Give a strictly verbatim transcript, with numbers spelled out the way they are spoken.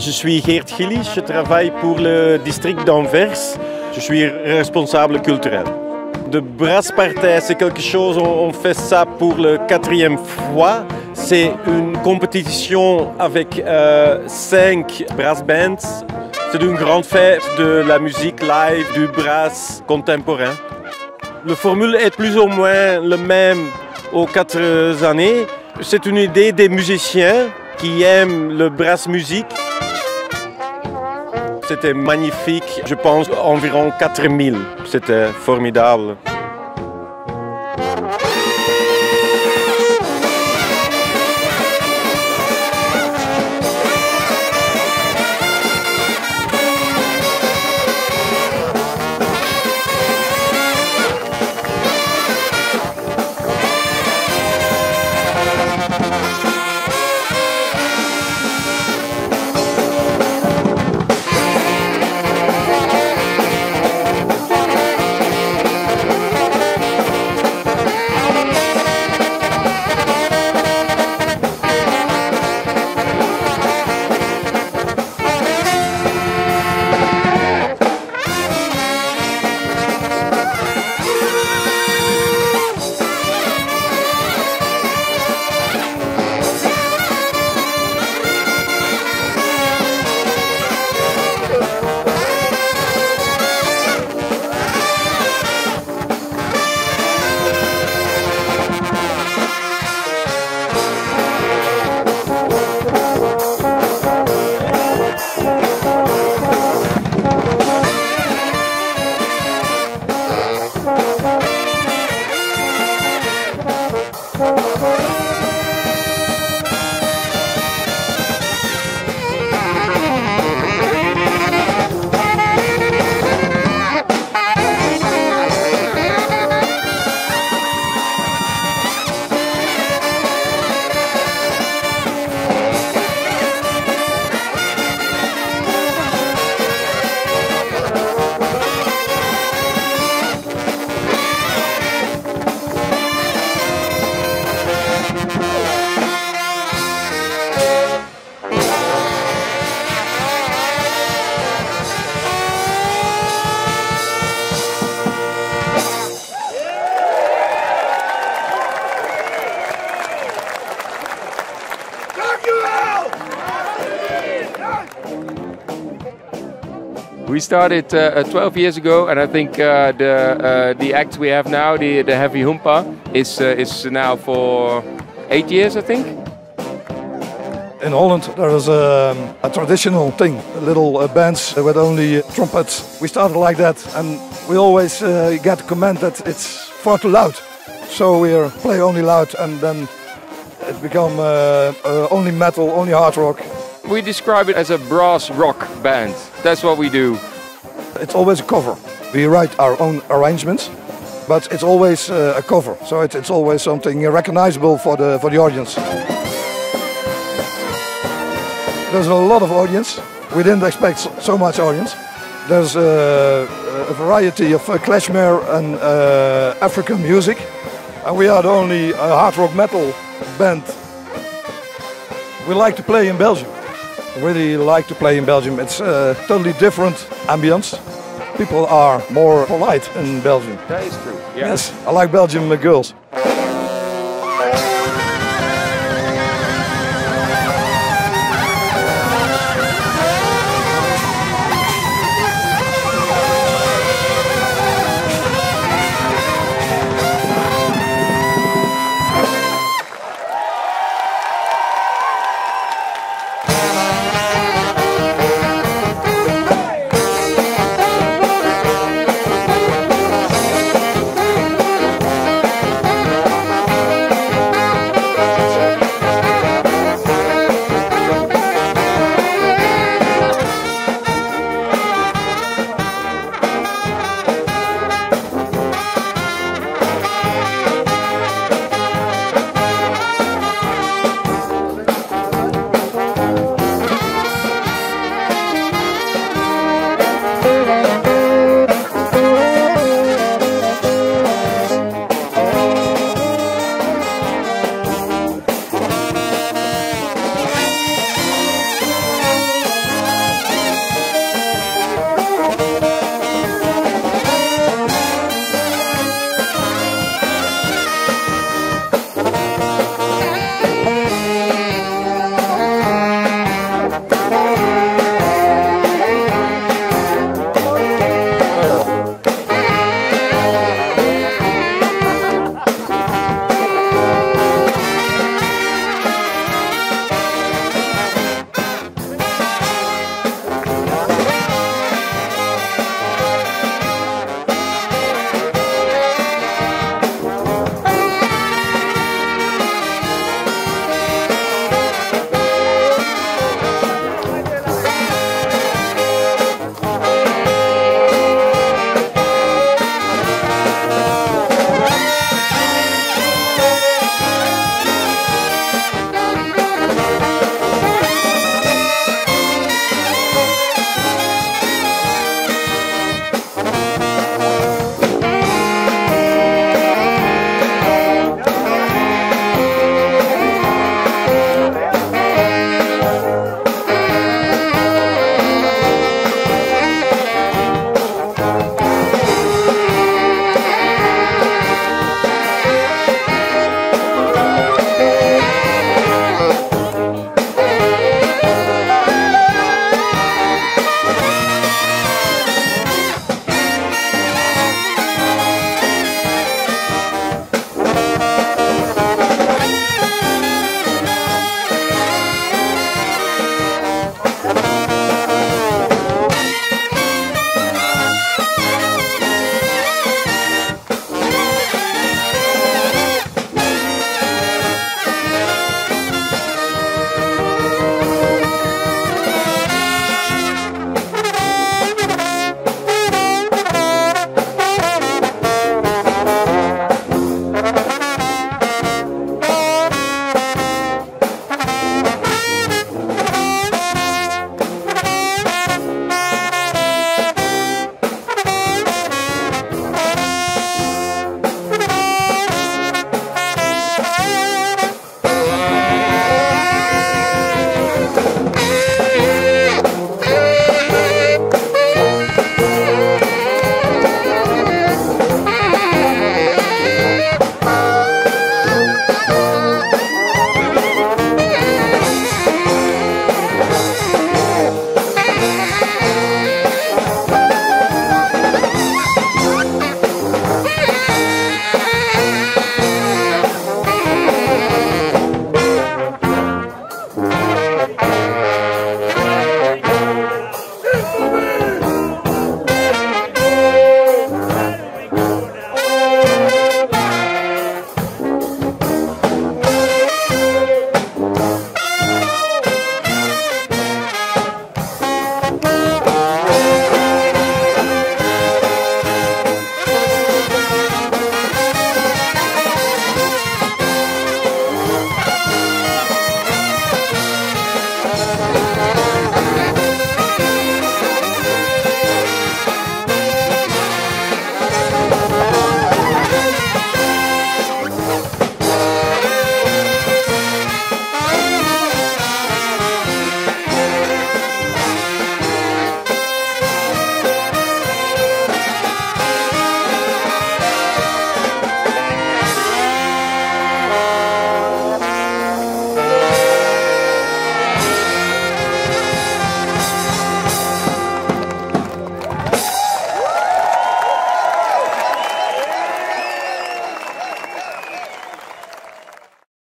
Je suis Geert Gillis, je travaille pour le district d'Anvers. Je suis responsable culturel. De Brasspartij, c'est quelque chose, on fait ça pour la quatrième fois. C'est une compétition avec euh, cinq brassbands. C'est une grande fête de la musique live, du brass contemporain. La formule est plus ou moins la même aux quatre années. C'est une idée des musiciens qui aiment le brass musique. C'était magnifique, je pense environ quatre mille. C'était formidable. We started uh, twelve years ago, and I think uh, the uh, the act we have now, the the Heavy Hoempa, is uh, is now for eight years, I think. In Holland, there is a, a traditional thing, little uh, bands with only trumpets. We started like that, and we always uh, get comment that it's far too loud, so we play only loud, and then it become uh, uh, only metal, only hard rock. We describe it as a brass rock band. That's what we do. It's always a cover. We write our own arrangements, but it's always uh, a cover. So it, it's always something recognizable for the, for the audience. There's a lot of audience. We didn't expect so much audience. There's a, a variety of uh, Klezmer and uh, African music. And we are the only uh, hard rock metal band. We like to play in Belgium. Really like to play in Belgium. It's a totally different ambience. People are more polite in Belgium. That is true. Yeah. Yes, I like Belgian girls.